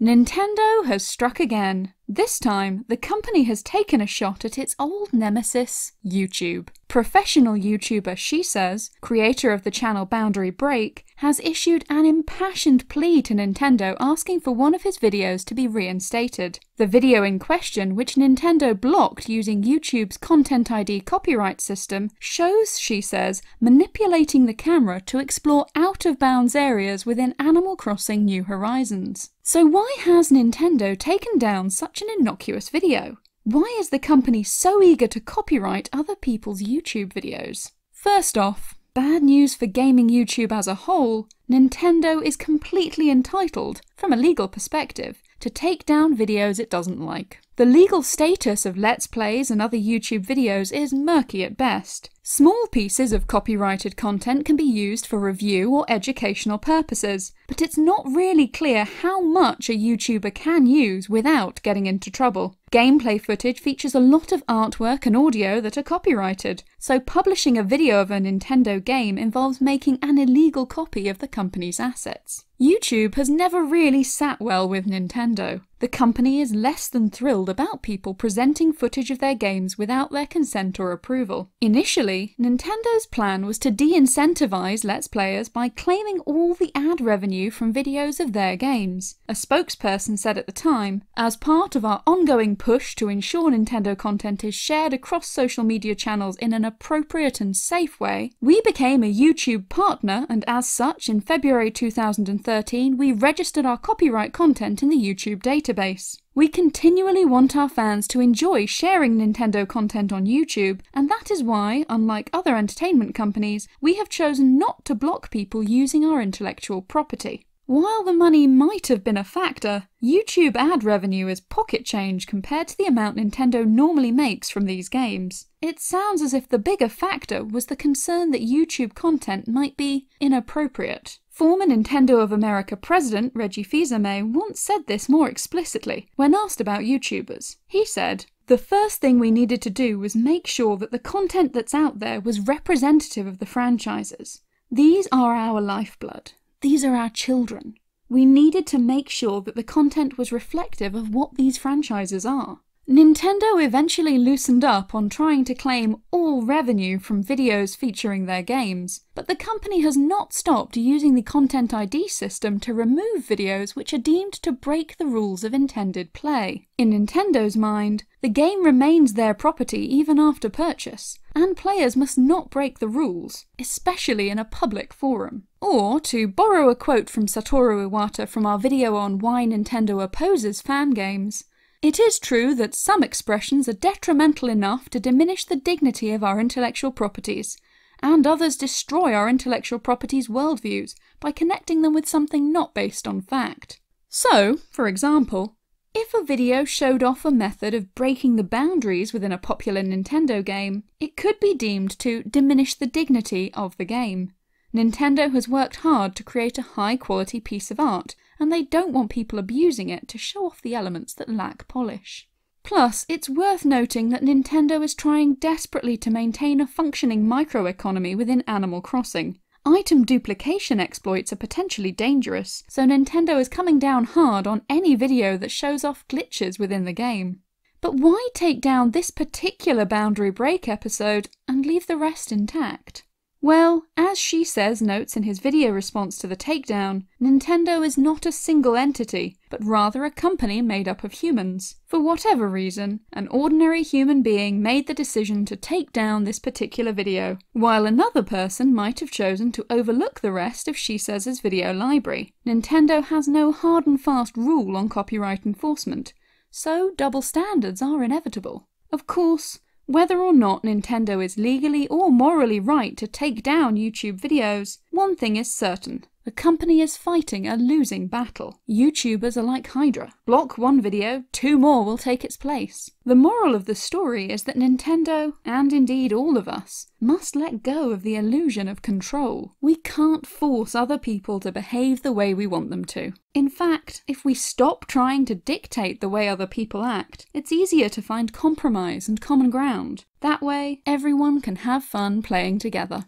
Nintendo has struck again. This time, the company has taken a shot at its old nemesis, YouTube. Professional YouTuber Shesez, creator of the channel Boundary Break, has issued an impassioned plea to Nintendo asking for one of his videos to be reinstated. The video in question, which Nintendo blocked using YouTube's Content ID copyright system, shows Shesez manipulating the camera to explore out-of-bounds areas within Animal Crossing: New Horizons. So why has Nintendo taken down such an innocuous video? Why is the company so eager to copyright other people's YouTube videos? First off, bad news for gaming YouTube as a whole, Nintendo is completely entitled, from a legal perspective, to take down videos it doesn't like. The legal status of Let's Plays and other YouTube videos is murky at best. Small pieces of copyrighted content can be used for review or educational purposes, but it's not really clear how much a YouTuber can use without getting into trouble. Gameplay footage features a lot of artwork and audio that are copyrighted, so publishing a video of a Nintendo game involves making an illegal copy of the company's assets. YouTube has never really sat well with Nintendo. The company is less than thrilled about people presenting footage of their games without their consent or approval. Initially, Nintendo's plan was to de-incentivize Let's Players by claiming all the ad revenue from videos of their games. A spokesperson said at the time, "As part of our ongoing push to ensure Nintendo content is shared across social media channels in an appropriate and safe way, we became a YouTube partner, and as such, in February 2013, we registered our copyright content in the YouTube database. We continually want our fans to enjoy sharing Nintendo content on YouTube, and that is why, unlike other entertainment companies, we have chosen not to block people using our intellectual property." While the money might have been a factor, YouTube ad revenue is pocket change compared to the amount Nintendo normally makes from these games. It sounds as if the bigger factor was the concern that YouTube content might be inappropriate. Former Nintendo of America president Reggie Fils-Aimé once said this more explicitly when asked about YouTubers. He said, "The first thing we needed to do was make sure that the content that's out there was representative of the franchises. These are our lifeblood. These are our children. We needed to make sure that the content was reflective of what these franchises are." Nintendo eventually loosened up on trying to claim all revenue from videos featuring their games, but the company has not stopped using the Content ID system to remove videos which are deemed to break the rules of intended play. In Nintendo's mind, the game remains their property even after purchase, and players must not break the rules, especially in a public forum. Or, to borrow a quote from Satoru Iwata from our video on why Nintendo opposes fan games, "It is true that some expressions are detrimental enough to diminish the dignity of our intellectual properties, and others destroy our intellectual properties' worldviews by connecting them with something not based on fact." So, for example, if a video showed off a method of breaking the boundaries within a popular Nintendo game, it could be deemed to diminish the dignity of the game. Nintendo has worked hard to create a high-quality piece of art, and they don't want people abusing it to show off the elements that lack polish. Plus, it's worth noting that Nintendo is trying desperately to maintain a functioning microeconomy within Animal Crossing. Item duplication exploits are potentially dangerous, so Nintendo is coming down hard on any video that shows off glitches within the game. But why take down this particular Boundary Break episode and leave the rest intact? Well, as Shesez notes in his video response to the takedown, Nintendo is not a single entity, but rather a company made up of humans. For whatever reason, an ordinary human being made the decision to take down this particular video, while another person might have chosen to overlook the rest of Shesez's video library. Nintendo has no hard and fast rule on copyright enforcement, so double standards are inevitable. Of course, whether or not Nintendo is legally or morally right to take down YouTube videos, one thing is certain. The company is fighting a losing battle. YouTubers are like Hydra. Block one video, two more will take its place. The moral of the story is that Nintendo, and indeed all of us, must let go of the illusion of control. We can't force other people to behave the way we want them to. In fact, if we stop trying to dictate the way other people act, it's easier to find compromise and common ground. That way, everyone can have fun playing together.